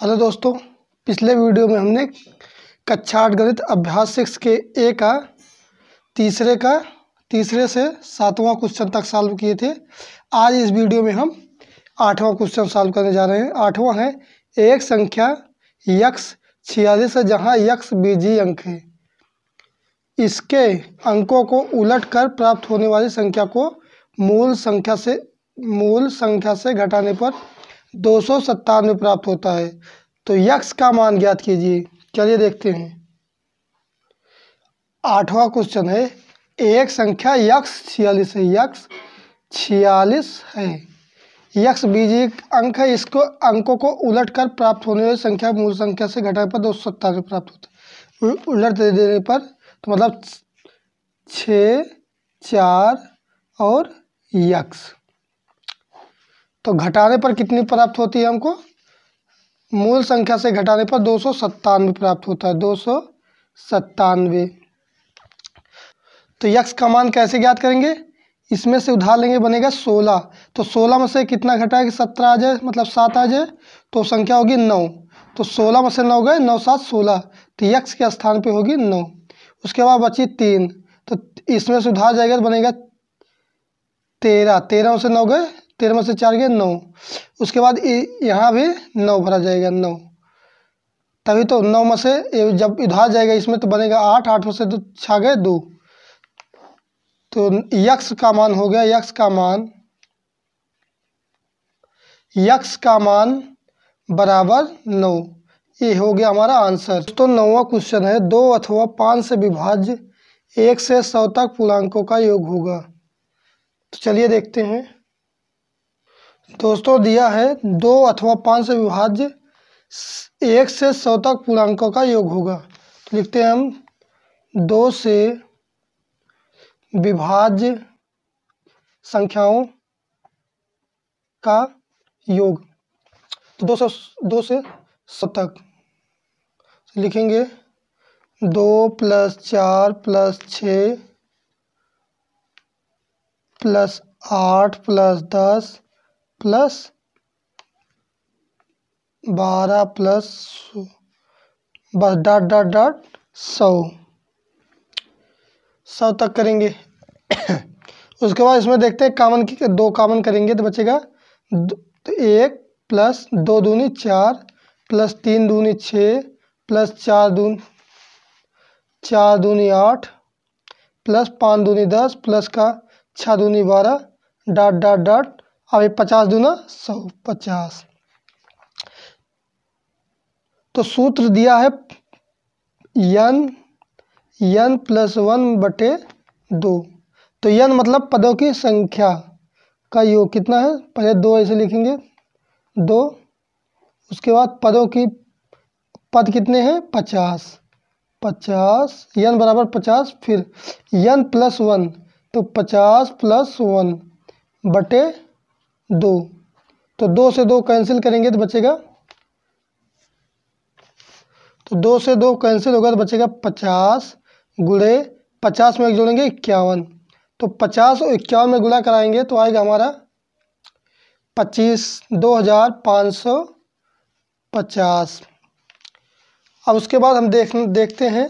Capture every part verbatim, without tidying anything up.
Hello दोस्तों, पिछले video में हमने कक्षा आठ गणित अभ्यास सिक्स के ए का तीसरे का तीसरे से सातवां क्वेश्चन तक सॉल्व किए थे। आज इस वीडियो में हम आठवां क्वेश्चन सॉल्व करने जा रहे हैं। आठवां है एक संख्या यक्स छियालीस है जहाँ यक्स बीजी अंक है। इसके अंकों को उलटकर प्राप्त होने वाली संख्या को मूल संख्या से मूल संख्या से घटाने पर दो सौ सत्तानवे प्राप्त होता है। तो यक्स का मान ज्ञात कीजिए। चलिए देखते हैं। आठवां क्वेश्चन है एक संख्या यक्स छियालीस है। यक्स छियालीस है, यक्स बीजी अंक है। इसको अंकों को उलटकर प्राप्त होने वाली संख्या मूल संख्या से घटाने पर दो सौ सत्तानवे प्राप्त होता है। उलट देने पर तो मतलब छः चार और यक्स, तो घटाने पर कितनी प्राप्त होती है हमको? मूल संख्या से घटाने पर दो सौ सत्तानवे प्राप्त होता है। दो सौ सत्तानवे तो यक्स का मान कैसे ज्ञात करेंगे? इसमें से उधार लेंगे, बनेगा सोलह। तो सोलह में से कितना घटाएंगे? सत्रह आ जाए, मतलब सात आ जाए, तो संख्या होगी नौ। तो सोलह में से नौ गए, नौ सात सोलह, तो यक्स के स्थान पे होगी नौ। उसके बाद बची तीन, तो इसमें से उधार जाएगा तो बनेगा तेरह। तेरह में से नौ गए, तेरह में से चार गए नौ। उसके बाद यहाँ भी नौ भरा जाएगा, नौ। तभी तो नौ में से जब उधार जाएगा इसमें तो बनेगा आठ। आठ में से तो छः गए दो। तो यक्स का मान हो गया, यक्स का मान यक्स का मान बराबर नौ। ये हो गया हमारा आंसर। तो नौवां क्वेश्चन है दो अथवा पाँच से विभाज्य एक से सौ तक पूर्णांकों का योग होगा। तो चलिए देखते हैं दोस्तों। दिया है दो अथवा पाँच से विभाज्य एक से सौ तक पूर्णांकों का योग होगा। तो लिखते हैं हम दो से विभाज्य संख्याओं का योग। तो दो सौ दो से सौ तक लिखेंगे दो प्लस चार प्लस छः प्लस आठ प्लस दस प्लस बारह प्लस बस डॉट डॉट डॉट सौ सौ तक करेंगे। उसके बाद इसमें देखते हैं कॉमन की, दो कॉमन करेंगे तो बचेगा तो एक प्लस दो दूनी चार प्लस तीन दूनी छः प्लस चार दून चार दूनी आठ प्लस पाँच दूनी दस प्लस का छः दूनी बारह डॉट डॉट डॉट। अब ये पचास दूना सौ, पचास। तो सूत्र दिया है यन यन प्लस वन बटे दो। तो यन मतलब पदों की संख्या का योग। कितना है? पहले दो ऐसे लिखेंगे, दो। उसके बाद पदों की, पद कितने हैं? पचास। पचास यन बराबर पचास, फिर यन प्लस वन, तो पचास प्लस वन बटे दो। तो दो से दो कैंसिल करेंगे तो बचेगा, तो दो से दो कैंसिल होगा तो बचेगा पचास गुणे पचास में एक जोड़ेंगे इक्यावन। तो पचास और इक्यावन में गुणा कराएंगे तो आएगा हमारा पच्चीस, दो हज़ार पाँच सौ पचास। अब उसके बाद हम देख देखते हैं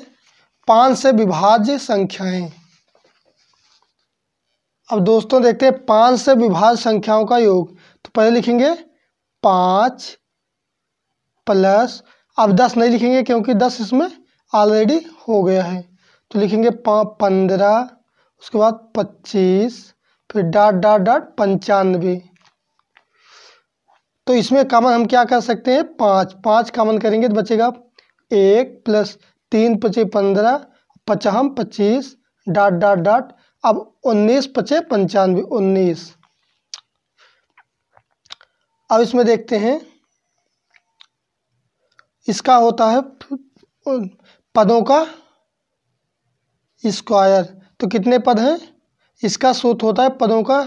पाँच से विभाज्य संख्याएँ। अब दोस्तों देखते हैं पाँच से विभाज्य संख्याओं का योग। तो पहले लिखेंगे पाँच प्लस, अब दस नहीं लिखेंगे क्योंकि दस इसमें ऑलरेडी हो गया है। तो लिखेंगे पंद्रह, उसके बाद पच्चीस, फिर डॉट डॉट डॉट पंचानवे। तो इसमें कॉमन हम क्या कर सकते हैं? पाँच पाँच कॉमन करेंगे तो बचेगा एक प्लस तीन पचे पंद्रह, पचहम पच्चीस डॉट डॉट डॉट। अब उन्नीस पचे पंचानवे, उन्नीस। अब इसमें देखते हैं इसका होता है पदों का स्क्वायर। तो कितने पद हैं? इसका सूत्र होता है पदों का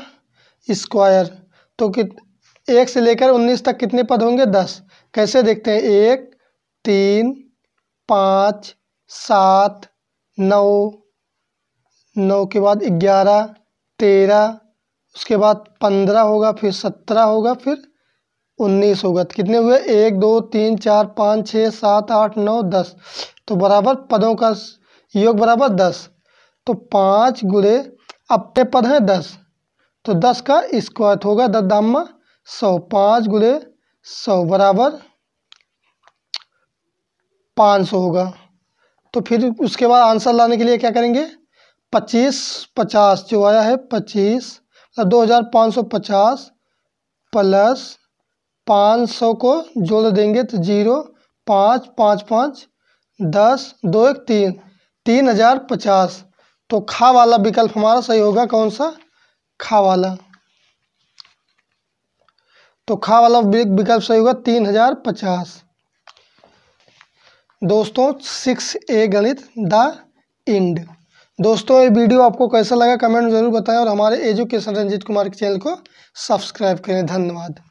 स्क्वायर। तो कित एक से लेकर उन्नीस तक कितने पद होंगे? दस। कैसे देखते हैं? एक तीन पाँच सात नौ, नौ के बाद ग्यारह तेरह, उसके बाद पंद्रह होगा, फिर सत्रह होगा, फिर उन्नीस हो गए। कितने हुए? एक दो तीन चार पाँच छः सात आठ नौ दस, तो बराबर पदों का योग बराबर दस। तो पाँच गुणे अपने पद हैं दस, तो दस का स्क्वायर होगा दस दामा सौ, पाँच गुणे सौ बराबर पाँच सौ होगा। तो फिर उसके बाद आंसर लाने के लिए क्या करेंगे? पच्चीस पचास जो आया है पच्चीस मतलब दो हज़ार पाँच सौ पचास प्लस पाँच सौ को जोड़ देंगे तो जीरो पाँच पाँच पाँच दस दो एक तीन तीन हज़ार पचास। तो खा वाला विकल्प हमारा सही होगा। कौन सा? खा वाला। तो खा वाला विकल्प सही होगा तीन हजार पचास। दोस्तों सिक्स ए गणित द एंड। दोस्तों ये वीडियो आपको कैसा लगा कमेंट जरूर बताएं और हमारे एजुकेशन रंजीत कुमार के चैनल को सब्सक्राइब करें। धन्यवाद।